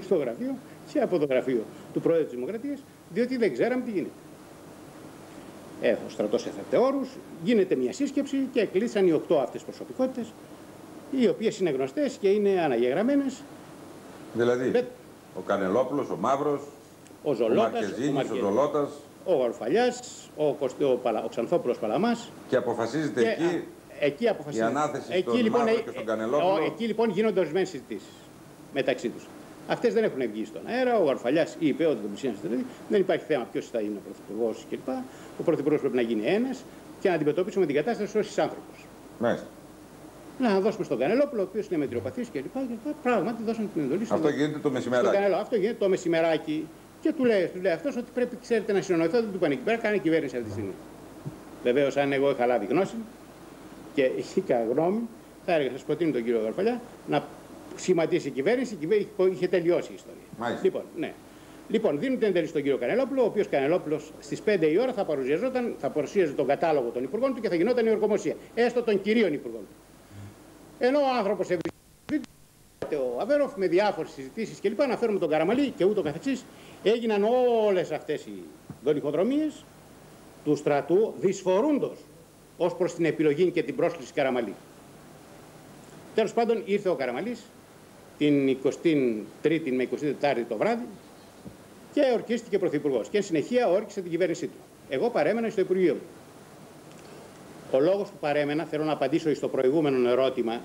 στο γραφείο και από το γραφείο του Προέδρου της Δημοκρατίας, διότι δεν ξέραμε τι γίνεται. Ο στρατός έθετε όρους, γίνεται μια σύσκεψη και εκλείσαν οι 8 αυτές προσωπικότητες, οι οποίες είναι γνωστές και είναι αναγεγραμμένες. Δηλαδή, ο Κανελλόπουλος, ο Μαύρος, ο Μαρκεζίνης, ο Ζολώτας, ο Ορφαλιάς, ο Ξανθόπουλος Παλαμάς. Και αποφασίζεται και εκεί η ανάθεση στον Μαύρο και στον Κανελλόπουλο. Εκεί λοιπόν γίνονται ορισμένες συζητήσεις μεταξύ τους. Αυτές δεν έχουν βγει στον αέρα. Ο Αρφαλιάς είπε ότι δεν υπάρχει θέμα ποιος θα είναι ο πρωθυπουργός κλπ. Ο πρωθυπουργός πρέπει να γίνει ένας και να αντιμετωπίσουμε την κατάσταση ως άνθρωπος. Ναι. Να δώσουμε στον Κανελλόπουλο, ο οποίος είναι μετριοπαθής κλπ. Πράγματι δώσαν την εντολή στον Κανελλόπουλο. Αυτό γίνεται το μεσημεράκι. Και του λέει αυτός ότι πρέπει, ξέρετε, να συνεννοηθώ. Δεν του πάνε εκεί πέρα, κάνει κυβέρνηση αυτή τη στιγμή. Βεβαίως, αν εγώ είχα λάβει γνώση και είχα γνώμη, θα έλεγα σας προτείνω τον κύριο Γαρφαλιά να σχηματίσει η κυβέρνηση, είχε τελειώσει η ιστορία. Μάλιστα. Λοιπόν, δίνουν την εντελή στον κύριο Κανελλόπουλο, ο οποίος Κανελλόπουλος στις 5 η ώρα θα παρουσίαζε τον κατάλογο των υπουργών του και θα γινόταν η ορκομοσία. Έστω των κυρίων υπουργών του. Ενώ ο άνθρωπος ευρίσκεται, ο Αβέροφ, με διάφορες συζητήσεις κλπ. Αναφέρουμε τον Καραμανλή και ούτω καθεξής. Έγιναν όλες αυτές οι δολιχοδρομίες του στρατού δυσφορούντος ως προς την επιλογή και την πρόσκληση Καραμανλή. Τέλος πάντων, ήρθε ο Καραμανλής την 23η με 24η το βράδυ και ορκίστηκε πρωθυπουργός. Και συνεχεία όρκισε την κυβέρνησή του. Εγώ παρέμενα στο Υπουργείο μου. Ο λόγος που παρέμενα, θέλω να απαντήσω στο προηγούμενο ερώτημα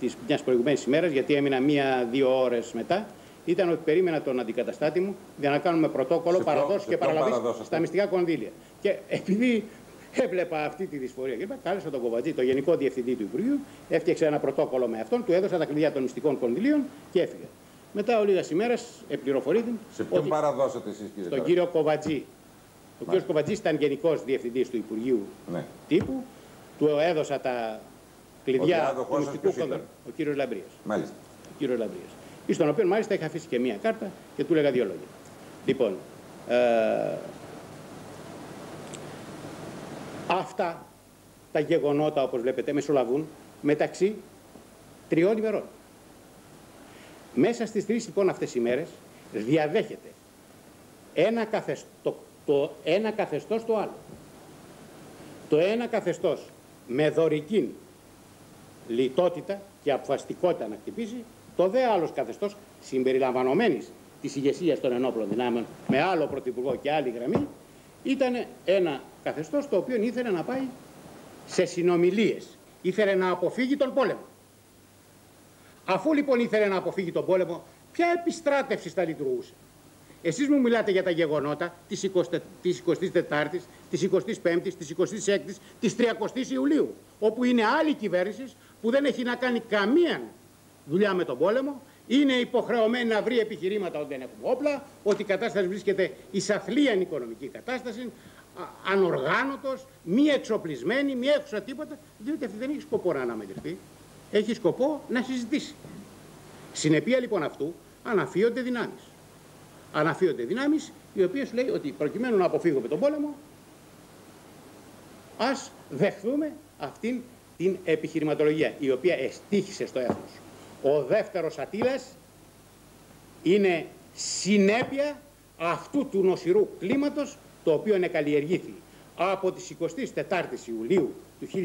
της μιας προηγουμένης ημέρας, γιατί έμεινα 1-2 ώρες μετά, ήταν ότι περίμενα τον αντικαταστάτη μου για να κάνουμε πρωτόκολλο παραδόσεις και παραλαβής στα μυστικά κονδύλια. Και επειδή έβλεπα αυτή τη δυσφορία, κάλεσα τον Κοβατζή, τον Γενικό Διευθυντή του Υπουργείου, έφτιαξε ένα πρωτόκολλο με αυτόν, του έδωσα τα κλειδιά των μυστικών κονδυλίων και έφυγα. Μετά ο λίγας ημέρας επληροφορείται. Σε ποιον παραδώσατε εσείς, κύριε? Στον κύριο Κοβατζή. Ο κύριος Κοβατζής ήταν Γενικός Διευθυντής του Υπουργείου Τύπου, του έδωσα τα κλειδιά του μυστικού κονδυλίου. Ο κύριος Λαμπρίας. Μάλιστα. Στον οποίο μάλιστα είχα αφήσει και μία κάρτα και του έλεγα 2 λόγια. Λοιπόν. Αυτά τα γεγονότα, όπως βλέπετε, μεσολαβούν μεταξύ 3 ημερών. Μέσα στις 3 λοιπόν αυτές οι μέρες διαδέχεται ένα καθεστώς το άλλο. Το ένα καθεστώς με δωρική λιτότητα και αποφασιστικότητα να χτυπήσει, το δε άλλος καθεστώς συμπεριλαμβανομένης της ηγεσίας των ενόπλων δυνάμεων με άλλο πρωθυπουργό και άλλη γραμμή, ήταν ένα καθεστώς το οποίο ήθελε να πάει σε συνομιλίες. Ήθελε να αποφύγει τον πόλεμο. Αφού λοιπόν ήθελε να αποφύγει τον πόλεμο, ποια επιστράτευση θα λειτουργούσε? Εσείς μου μιλάτε για τα γεγονότα της 24ης, της 25ης, της 26ης, της 30ης Ιουλίου, όπου είναι άλλη κυβέρνηση που δεν έχει να κάνει καμία δουλειά με τον πόλεμο, είναι υποχρεωμένη να βρει επιχειρήματα ότι δεν έχουμε όπλα, ότι η κατάσταση βρίσκεται εις αθλίαν οικονομική κατάσταση, ανοργάνωτος, μη εξοπλισμένη, μη έξω τίποτα, διότι αυτή δεν έχει σκοπό να αναμετρηθεί. Έχει σκοπό να συζητήσει. Συνεπία λοιπόν αυτού αναφύονται δυνάμεις. Αναφύονται δυνάμεις οι οποίες λέει ότι προκειμένου να αποφύγουμε τον πόλεμο, ας δεχθούμε αυτήν την επιχειρηματολογία, η οποία εστίχησε στο έθνος. Ο δεύτερος Αττίλας είναι συνέπεια αυτού του νοσηρού κλίματος, το οποίο καλλιεργήθη από τις 24ης Ιουλίου του 1974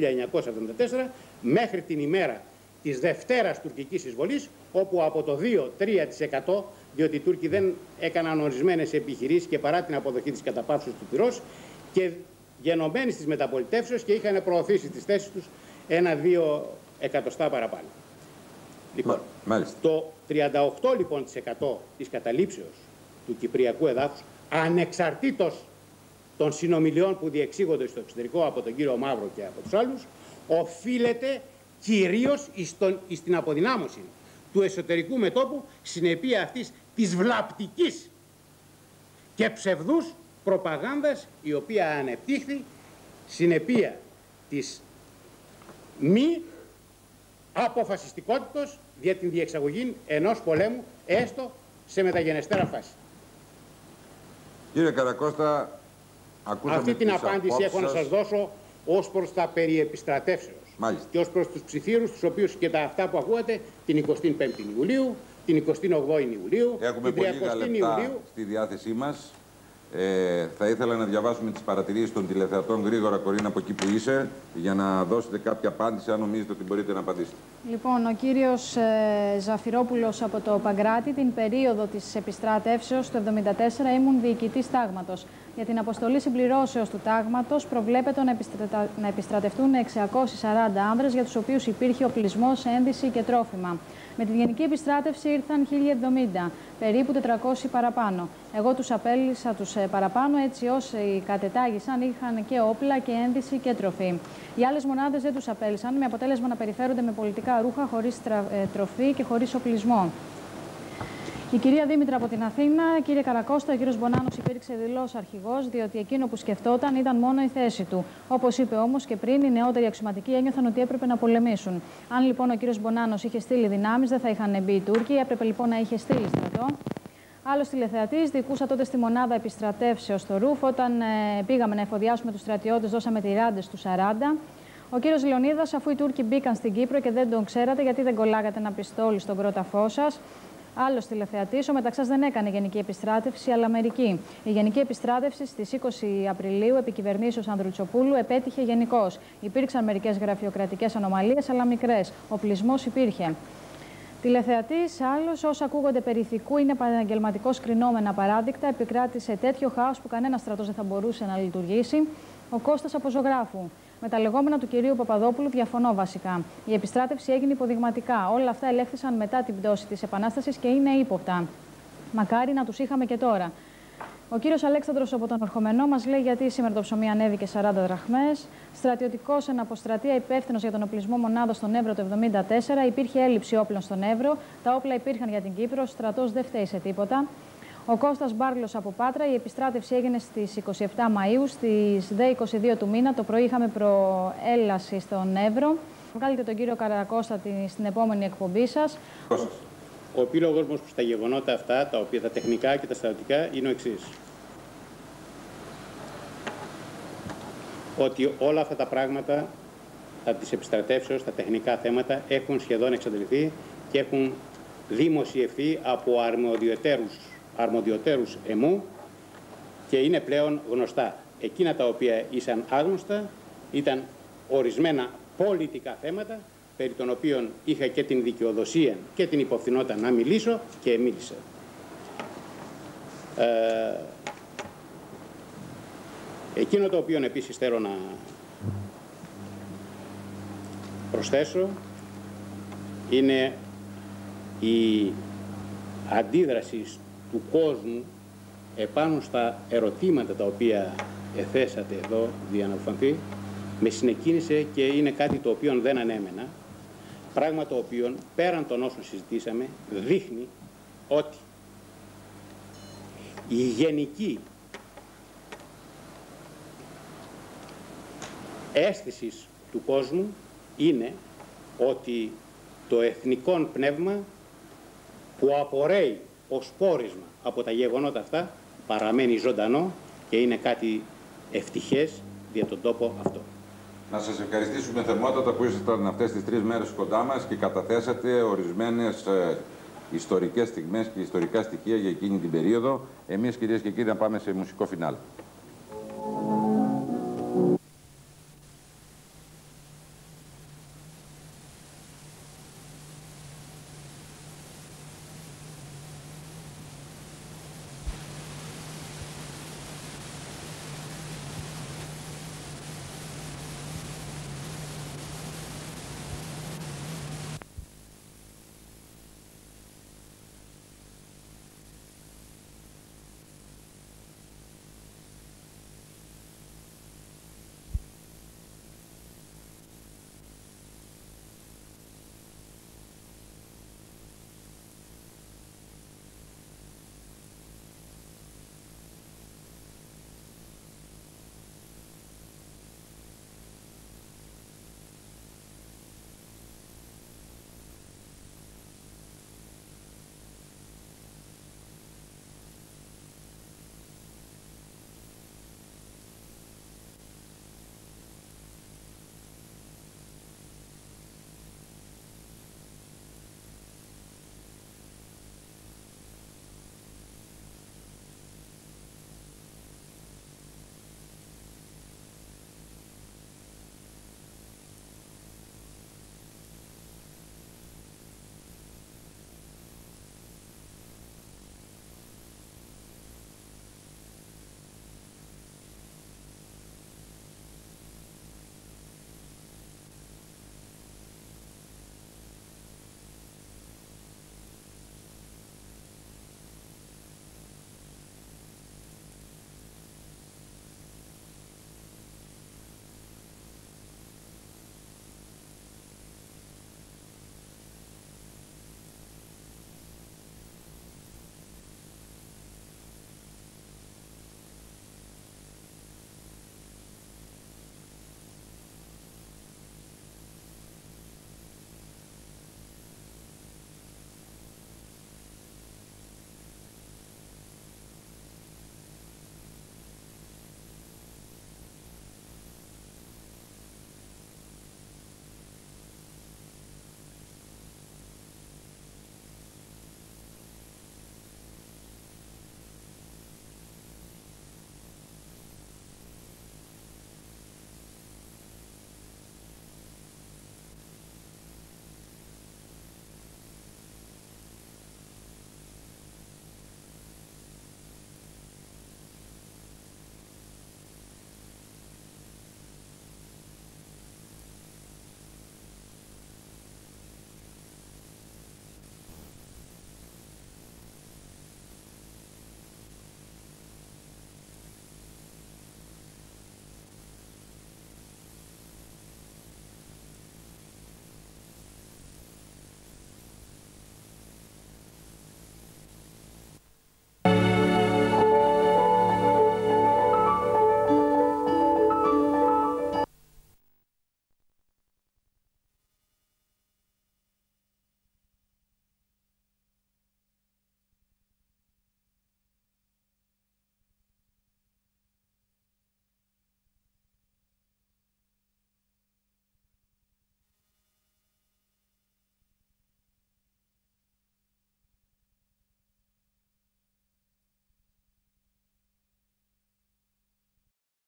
μέχρι την ημέρα της Δευτέρας τουρκικής εισβολής, όπου από το 2-3%, διότι οι Τούρκοι δεν έκαναν ορισμένες επιχειρήσεις και παρά την αποδοχή της καταπαύσεως του πυρός και γενομένης της μεταπολιτεύσεως και είχαν προωθήσει τις θέσεις τους 1-2% παραπάνω. Λοιπόν, το 38% λοιπόν της καταλήψεως του κυπριακού εδάφους, ανεξαρτήτως των συνομιλιών που διεξήγονται στο εξωτερικό από τον κύριο Μαύρο και από τους άλλους, οφείλεται κυρίως στην αποδυνάμωση του εσωτερικού μετώπου, συνεπία αυτής της βλαπτικής και ψευδούς προπαγάνδας, η οποία ανεπτύχθη, συνεπία της μη αποφασιστικότητος για την διεξαγωγή ενός πολέμου, έστω σε μεταγενεστέρα φάση. Κύριε Καρακώστα, αυτή την απάντηση έχω να σας δώσω ως προς τα περί επιστρατεύσεως και ως προς τους ψιθύρους, τους οποίους και τα αυτά που ακούγατε την 25η Ιουλίου, την 28η Ιουλίου, έχουμε την 30η Ιουλίου. Στη διάθεσή μας. Θα ήθελα να διαβάσουμε τις παρατηρήσεις των τηλεθεατών γρήγορα, Κορίνα, από εκεί που είσαι, για να δώσετε κάποια απάντηση, αν νομίζετε ότι μπορείτε να απαντήσετε. Λοιπόν, ο κύριος Ζαφυρόπουλος από το Παγκράτη, την περίοδο της επιστράτευσεως του 1974 ήμουν διοικητής τάγματος. Για την αποστολή συμπληρώσεως του τάγματος προβλέπεται να επιστρατευτούν 640 άνδρες, για τους οποίους υπήρχε οπλισμός, ένδυση και τρόφιμα. Με τη γενική επιστράτευση ήρθαν 1070, περίπου 400 παραπάνω. Εγώ τους απέλυσα τους παραπάνω, έτσι όσοι κατετάγησαν είχαν και όπλα και ένδυση και τροφή. Οι άλλες μονάδες δεν τους απέλυσαν, με αποτέλεσμα να περιφέρονται με πολιτικά ρούχα, χωρίς τροφή και χωρίς οπλισμό. Η κυρία Δήμητρα από την Αθήνα, κύριε Καρακώστα, ο κύριος Μπονάνος υπήρξε δηλός αρχηγός, διότι εκείνο που σκεφτόταν ήταν μόνο η θέση του. Όπως είπε όμως και πριν, οι νεότεροι αξιωματικοί ένιωθαν ότι έπρεπε να πολεμήσουν. Αν λοιπόν ο κύριος Μπονάνος είχε στείλει δυνάμεις, δεν θα είχαν μπει οι Τούρκοι, έπρεπε λοιπόν να είχε στείλει στρατό. Άλλος τηλεθεατής, δικούσα τότε στη μονάδα επιστρατεύσεως στο Ρούφ, όταν πήγαμε να εφοδιάσουμε τους στρατιώτες, δώσαμε τη ράντε στους 40. Ο κύριος Λονίδας, αφού οι Τούρκοι μπήκαν στην Κύπρο και δεν τον ξέρατε, γιατί δεν κολλάγατε ένα πιστόλι στον κρόταφό σας. Άλλος τηλεθεατής, ο Μεταξάς δεν έκανε γενική επιστράτευση, αλλά μερική. Η γενική επιστράτευση στις 20 Απριλίου, επί κυβερνήσεως Ανδρουτσοπούλου, επέτυχε γενικώς. Υπήρξαν μερικές γραφειοκρατικές ανομαλίες, αλλά μικρές. Οπλισμός υπήρχε. Τηλεθεατής, άλλος, όσα ακούγονται περί ηθικού είναι επαγγελματικώς κρινόμενα παράδεικτα. Επικράτησε τέτοιο χάος που κανένα στρατός δεν θα μπορούσε να λειτουργήσει. Ο Κώστας Αποζωγράφου. Με τα λεγόμενα του κυρίου Παπαδόπουλου διαφωνώ βασικά. Η επιστράτευση έγινε υποδειγματικά. Όλα αυτά ελέγχθησαν μετά την πτώση της Επανάστασης και είναι ύποπτα. Μακάρι να τους είχαμε και τώρα. Ο κύριος Αλέξανδρος από τον Ορχομενό μας λέει γιατί σήμερα το ψωμί ανέβηκε 40 δραχμές. Στρατιωτικός αναποστρατεία υπεύθυνος για τον οπλισμό μονάδος στον Εύρο το 1974. Υπήρχε έλλειψη όπλων στον Εύρο. Τα όπλα υπήρχαν για την Κύπρο. Ο στρατός δεν φταίει σε τίποτα. Ο Κώστας Μπάρλος από Πάτρα, η επιστράτευση έγινε στις 27 Μαΐου, στις 22 του μήνα, το πρωί είχαμε προέλαση στον Εύρο. Βγάλετε τον κύριο Καρακώστα στην επόμενη εκπομπή σας. Ο επίλογος μας προς τα γεγονότα αυτά, τα οποία τα τεχνικά και τα στρατιωτικά, είναι ο εξής. Ότι όλα αυτά τα πράγματα, της επιστρατεύσεως, τα τεχνικά θέματα, έχουν σχεδόν εξαντληθεί και έχουν δημοσιευθεί από αρμοδιοτέρους εμού και είναι πλέον γνωστά. Εκείνα τα οποία ήσαν άγνωστα ήταν ορισμένα πολιτικά θέματα περί των οποίων είχα και την δικαιοδοσία και την υποφθηνότητα να μιλήσω και μίλησα. Εκείνο το οποίο επίσης θέλω να προσθέσω είναι η αντίδραση του κόσμου επάνω στα ερωτήματα τα οποία εθέσατε εδώ διαναφανθεί, με συνεκίνησε και είναι κάτι το οποίο δεν ανέμενα, πράγμα το οποίο πέραν των όσων συζητήσαμε δείχνει ότι η γενική αίσθηση του κόσμου είναι ότι το εθνικό πνεύμα που απορρέει ως πόρισμα από τα γεγονότα αυτά παραμένει ζωντανό και είναι κάτι ευτυχές για τον τόπο αυτό. Να σας ευχαριστήσουμε θερμότατα που ήσασταν αυτές τις τρεις μέρες κοντά μας και καταθέσατε ορισμένες ιστορικές στιγμές και ιστορικά στοιχεία για εκείνη την περίοδο. Εμείς, κυρίες και κύριοι, να πάμε σε μουσικό φινάλ.